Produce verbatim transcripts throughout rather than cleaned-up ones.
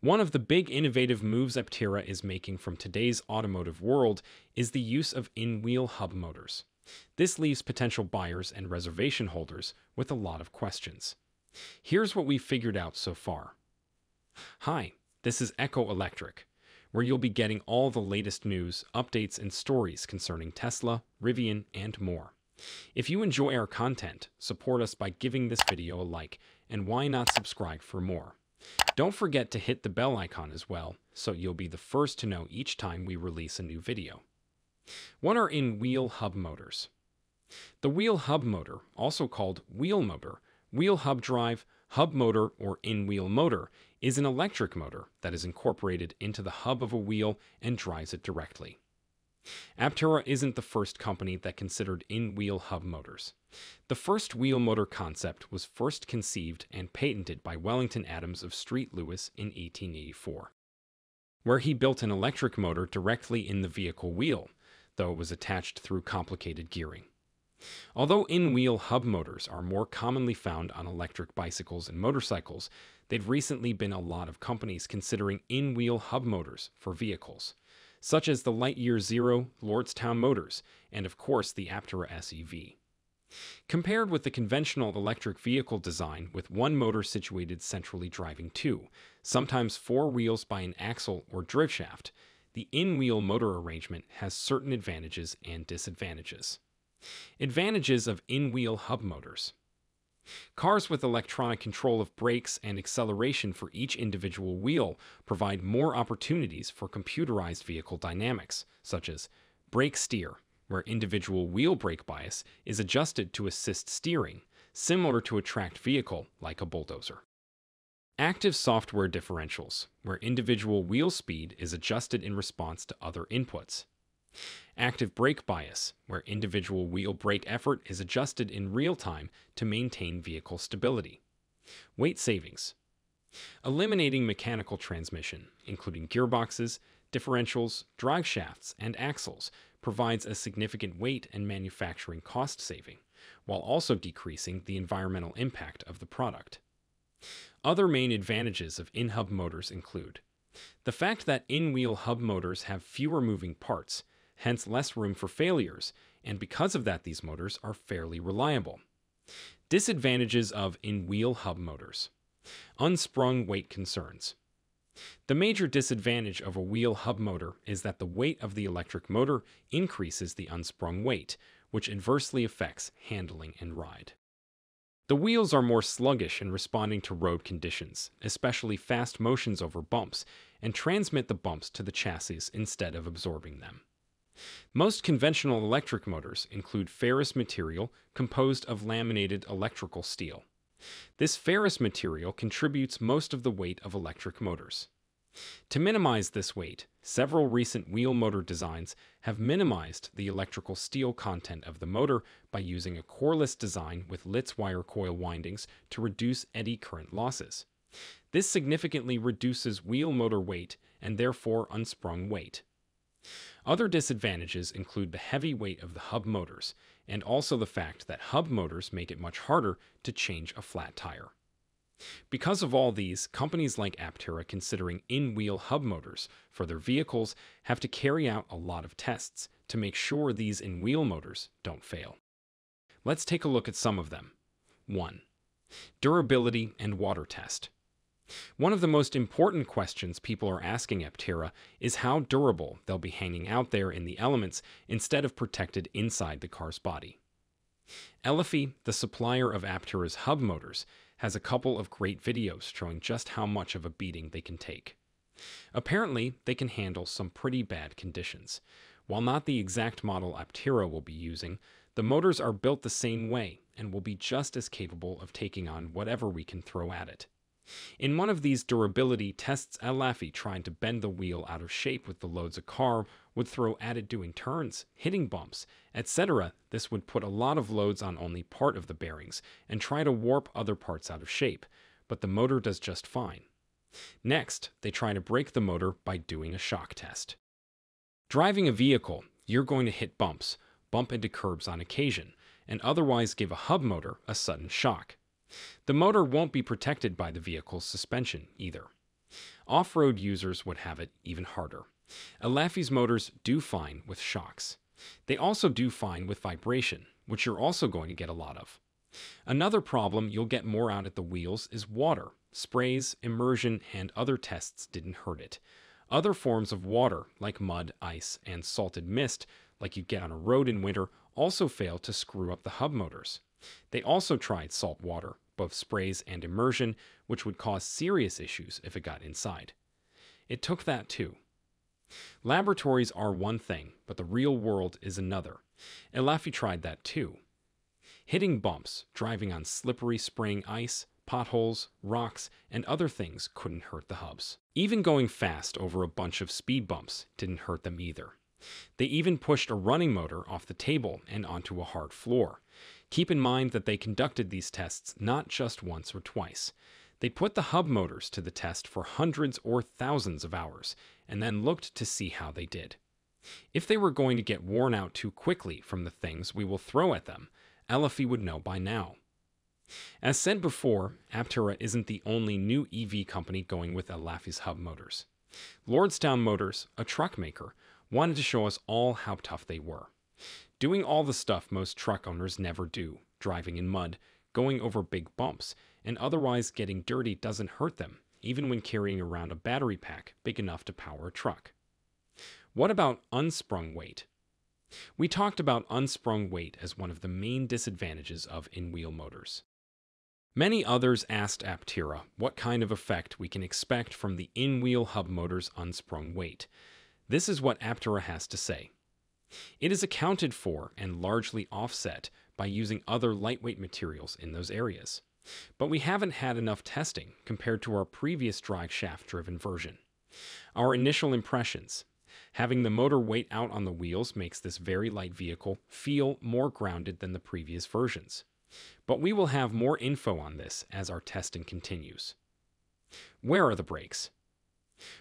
One of the big innovative moves Aptera is making from today's automotive world is the use of in-wheel hub motors. This leaves potential buyers and reservation holders with a lot of questions. Here's what we've figured out so far. Hi, this is Echo Electric, where you'll be getting all the latest news, updates, and stories concerning Tesla, Rivian, and more. If you enjoy our content, support us by giving this video a like, and why not subscribe for more? Don't forget to hit the bell icon as well, so you'll be the first to know each time we release a new video. What are in-wheel hub motors? The wheel hub motor, also called wheel motor, wheel hub drive, hub motor, or in-wheel motor, is an electric motor that is incorporated into the hub of a wheel and drives it directly. Aptera isn't the first company that considered in-wheel hub motors. The first wheel motor concept was first conceived and patented by Wellington Adams of Street Lewis in eighteen eighty-four, where he built an electric motor directly in the vehicle wheel, though it was attached through complicated gearing. Although in-wheel hub motors are more commonly found on electric bicycles and motorcycles, they've recently been a lot of companies considering in-wheel hub motors for vehicles, such as the Lightyear Zero, Lordstown Motors, and of course the Aptera S E V. Compared with the conventional electric vehicle design with one motor situated centrally driving two, sometimes four wheels by an axle or driveshaft, the in-wheel motor arrangement has certain advantages and disadvantages. Advantages of in-wheel hub motors. Cars with electronic control of brakes and acceleration for each individual wheel provide more opportunities for computerized vehicle dynamics, such as brake steer, where individual wheel brake bias is adjusted to assist steering, similar to a tracked vehicle like a bulldozer. Active software differentials, where individual wheel speed is adjusted in response to other inputs. Active brake bias, where individual wheel brake effort is adjusted in real time to maintain vehicle stability. Weight savings. Eliminating mechanical transmission, including gearboxes, differentials, drive shafts, and axles, provides a significant weight and manufacturing cost saving, while also decreasing the environmental impact of the product. Other main advantages of in-hub motors include the fact that in-wheel hub motors have fewer moving parts, hence less room for failures, and because of that these motors are fairly reliable. Disadvantages of in-wheel hub motors. Unsprung weight concerns. The major disadvantage of a wheel hub motor is that the weight of the electric motor increases the unsprung weight, which adversely affects handling and ride. The wheels are more sluggish in responding to road conditions, especially fast motions over bumps, and transmit the bumps to the chassis instead of absorbing them. Most conventional electric motors include ferrous material composed of laminated electrical steel. This ferrous material contributes most of the weight of electric motors. To minimize this weight, several recent wheel motor designs have minimized the electrical steel content of the motor by using a coreless design with Litz wire coil windings to reduce eddy current losses. This significantly reduces wheel motor weight and therefore unsprung weight. Other disadvantages include the heavy weight of the hub motors, and also the fact that hub motors make it much harder to change a flat tire. Because of all these, companies like Aptera considering in-wheel hub motors for their vehicles have to carry out a lot of tests to make sure these in-wheel motors don't fail. Let's take a look at some of them. one. Durability and water test. One of the most important questions people are asking Aptera is how durable they'll be hanging out there in the elements instead of protected inside the car's body. Elaphe, the supplier of Aptera's hub motors, has a couple of great videos showing just how much of a beating they can take. Apparently, they can handle some pretty bad conditions. While not the exact model Aptera will be using, the motors are built the same way and will be just as capable of taking on whatever we can throw at it. In one of these durability tests, Elaphe tried to bend the wheel out of shape with the loads a car would throw at it doing turns, hitting bumps, et cetera. This would put a lot of loads on only part of the bearings and try to warp other parts out of shape, but the motor does just fine. Next, they try to break the motor by doing a shock test. Driving a vehicle, you're going to hit bumps, bump into curbs on occasion, and otherwise give a hub motor a sudden shock. The motor won't be protected by the vehicle's suspension, either. Off-road users would have it even harder. Elaphe's motors do fine with shocks. They also do fine with vibration, which you're also going to get a lot of. Another problem you'll get more out at the wheels is water. Sprays, immersion, and other tests didn't hurt it. Other forms of water, like mud, ice, and salted mist, like you get on a road in winter, also fail to screw up the hub motors. They also tried salt water, both sprays and immersion, which would cause serious issues if it got inside. It took that too. Laboratories are one thing, but the real world is another. Elaphe tried that too. Hitting bumps, driving on slippery spraying ice, potholes, rocks, and other things couldn't hurt the hubs. Even going fast over a bunch of speed bumps didn't hurt them either. They even pushed a running motor off the table and onto a hard floor. Keep in mind that they conducted these tests not just once or twice. They put the hub motors to the test for hundreds or thousands of hours, and then looked to see how they did. If they were going to get worn out too quickly from the things we will throw at them, Elaphe would know by now. As said before, Aptera isn't the only new E V company going with Elaphe's hub motors. Lordstown Motors, a truck maker, wanted to show us all how tough they were. Doing all the stuff most truck owners never do, driving in mud, going over big bumps, and otherwise getting dirty doesn't hurt them, even when carrying around a battery pack big enough to power a truck. What about unsprung weight? We talked about unsprung weight as one of the main disadvantages of in-wheel motors. Many others asked Aptera what kind of effect we can expect from the in-wheel hub motor's unsprung weight. This is what Aptera has to say. It is accounted for and largely offset by using other lightweight materials in those areas. But we haven't had enough testing compared to our previous drive shaft-driven version. Our initial impressions. Having the motor weight out on the wheels makes this very light vehicle feel more grounded than the previous versions. But we will have more info on this as our testing continues. Where are the brakes?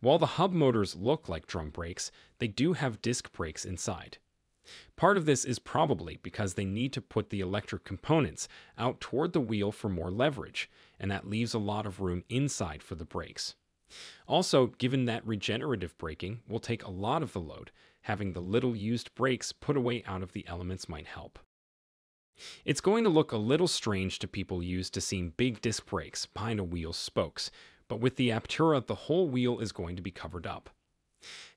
While the hub motors look like drum brakes, they do have disc brakes inside. Part of this is probably because they need to put the electric components out toward the wheel for more leverage, and that leaves a lot of room inside for the brakes. Also, given that regenerative braking will take a lot of the load, having the little used brakes put away out of the elements might help. It's going to look a little strange to people used to seeing big disc brakes behind a wheel's spokes, but with the Aptera the whole wheel is going to be covered up.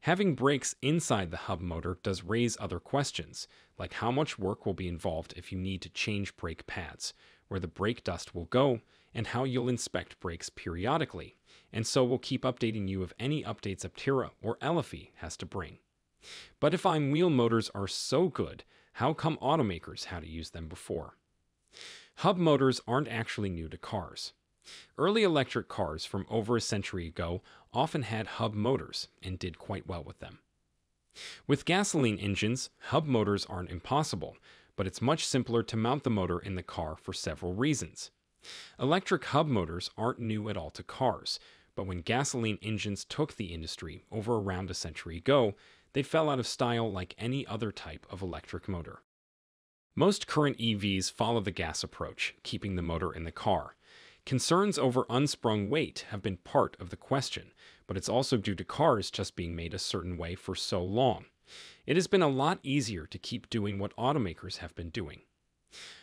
Having brakes inside the hub motor does raise other questions, like how much work will be involved if you need to change brake pads, where the brake dust will go, and how you'll inspect brakes periodically, and so we'll keep updating you of any updates Aptera or Elaphe has to bring. But if in-wheel motors are so good, how come automakers had to use them before? Hub motors aren't actually new to cars. Early electric cars from over a century ago often had hub motors and did quite well with them. With gasoline engines, hub motors aren't impossible, but it's much simpler to mount the motor in the car for several reasons. Electric hub motors aren't new at all to cars, but when gasoline engines took the industry over around a century ago, they fell out of style like any other type of electric motor. Most current E Vs follow the gas approach, keeping the motor in the car. Concerns over unsprung weight have been part of the question, but it's also due to cars just being made a certain way for so long. It has been a lot easier to keep doing what automakers have been doing.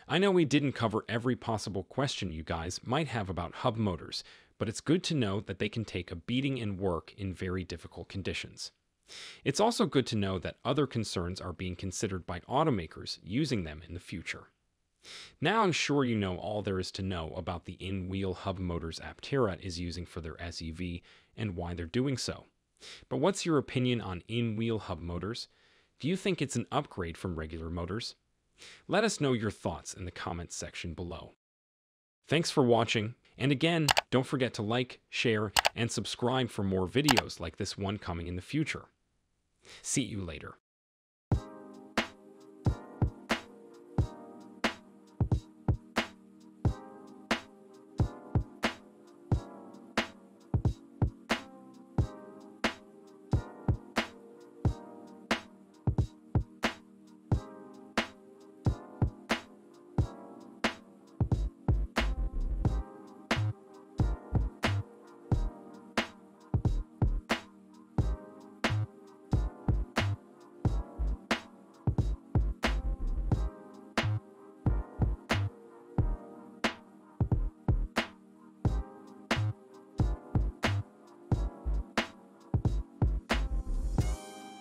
I know we didn't cover every possible question you guys might have about hub motors, but it's good to know that they can take a beating and work in very difficult conditions. It's also good to know that other concerns are being considered by automakers using them in the future. Now I'm sure you know all there is to know about the in-wheel hub motors Aptera is using for their S E V and why they're doing so. But what's your opinion on in-wheel hub motors? Do you think it's an upgrade from regular motors? Let us know your thoughts in the comments section below. Thanks for watching, and again, don't forget to like, share, and subscribe for more videos like this one coming in the future. See you later.